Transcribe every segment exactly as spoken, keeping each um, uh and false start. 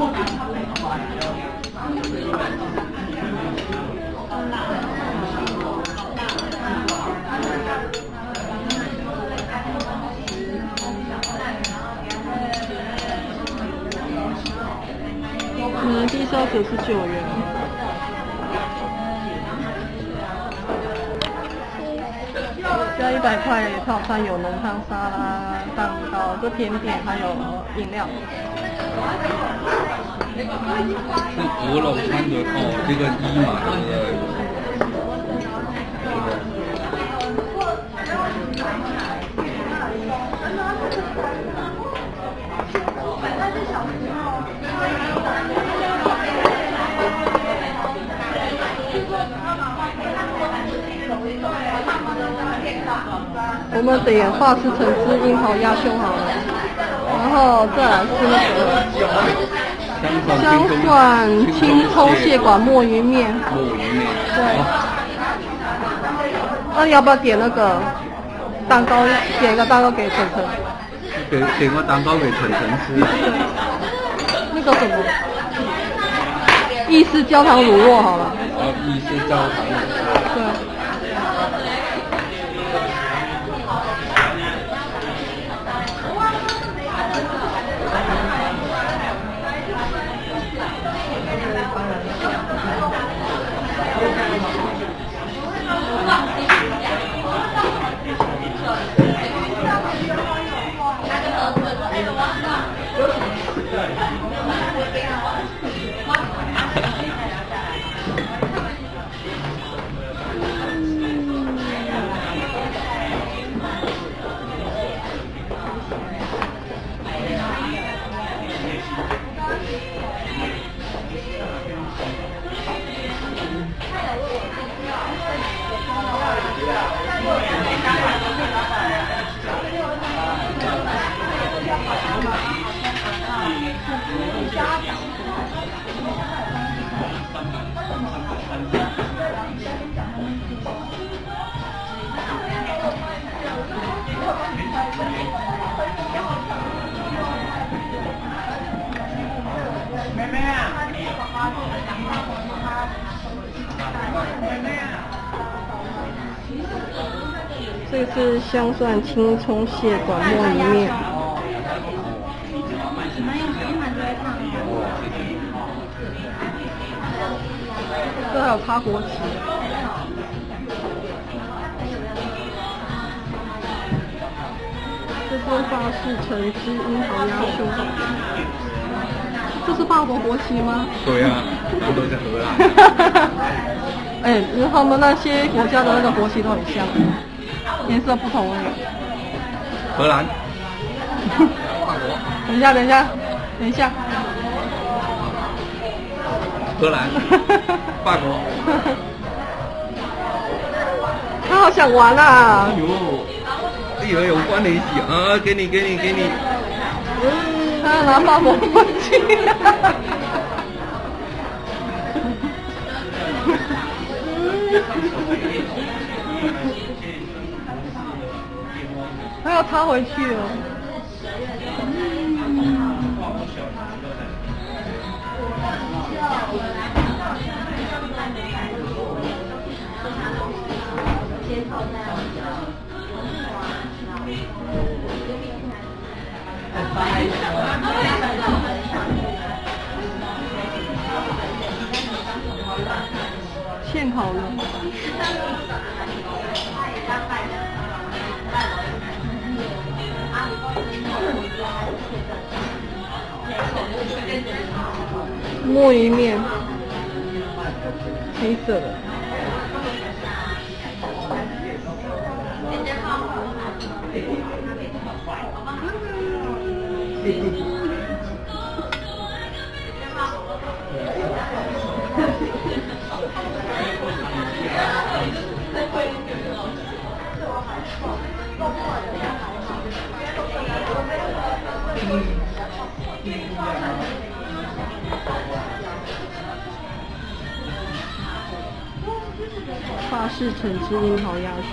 嗯，低消九十九元。 要一百块套餐，有浓汤、沙拉、蛋糕，就甜点，还有饮料。我老穿着套这个衣嘛，我们点法式橙汁樱桃鸭胸好了，然后再来是那个香蒜青葱蟹管墨鱼面。墨鱼面。对。那、啊、要不要点那个蛋糕？点一个蛋糕给晨晨。点点个蛋糕给晨晨吃。那个什么？意式焦糖乳酪好了。哦，意式焦糖乳酪。对。 这个是香蒜青葱蟹管墨鱼面。这还有咖国旗。这是法式橙汁樱桃鸭胸。这是法国国旗吗？对呀、啊，他们都在荷兰。哎，然后呢，那些国家的那个国旗都很像。 颜色不同而已。荷兰。法国。等一下，等一下，等一下。荷兰。法国。他好想玩啊！哎呦，这有有关联系啊！给你，给你，给你。他要拿法国国旗。还要插回去哦。现烤的。 墨鱼面，黑色的。法式橙汁樱桃鸭胸，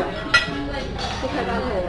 不开班会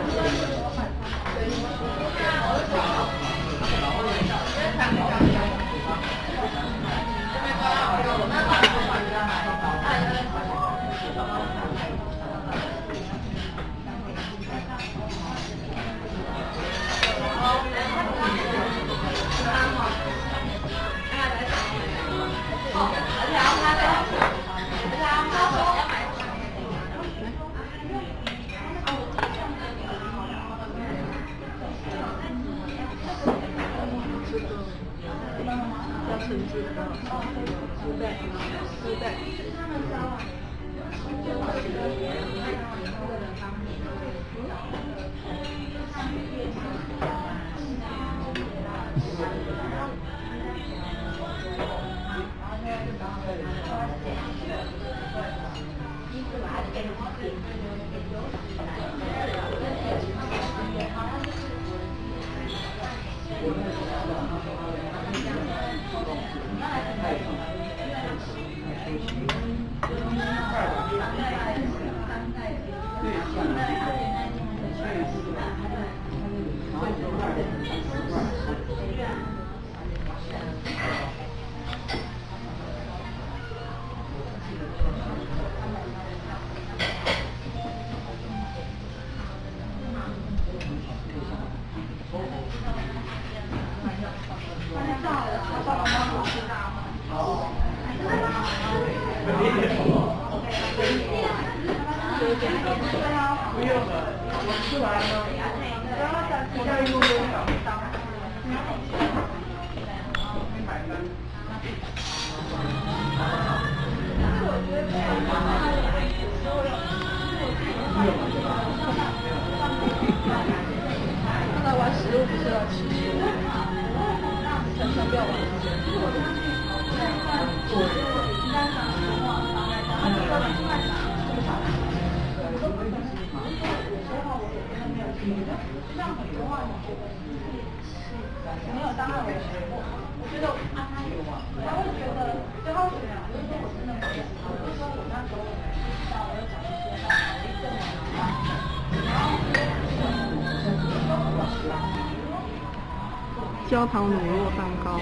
焦糖乳酪蛋糕。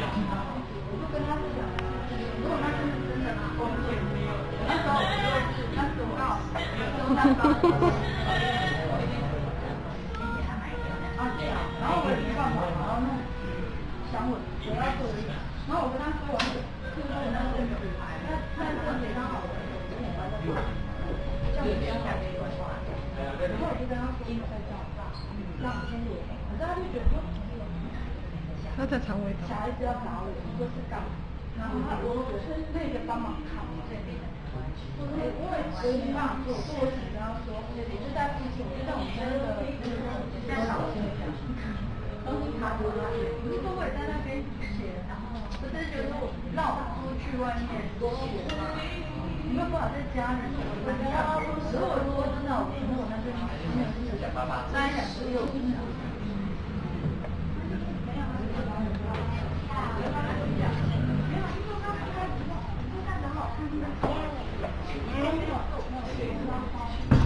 他在肠胃道。小孩子要拿我，我是干嘛？然后我我是那个帮忙看我这边的，我我我也没办法做，所以我只能说，我就在附近，我就在我们那个那个老师那边，然后他我我就我也在那边写，然后我就觉得我绕出去外面多写，没有办法在家里，我觉得如果如果真的我那我那边没有就是那一点都有印象。 Thank you.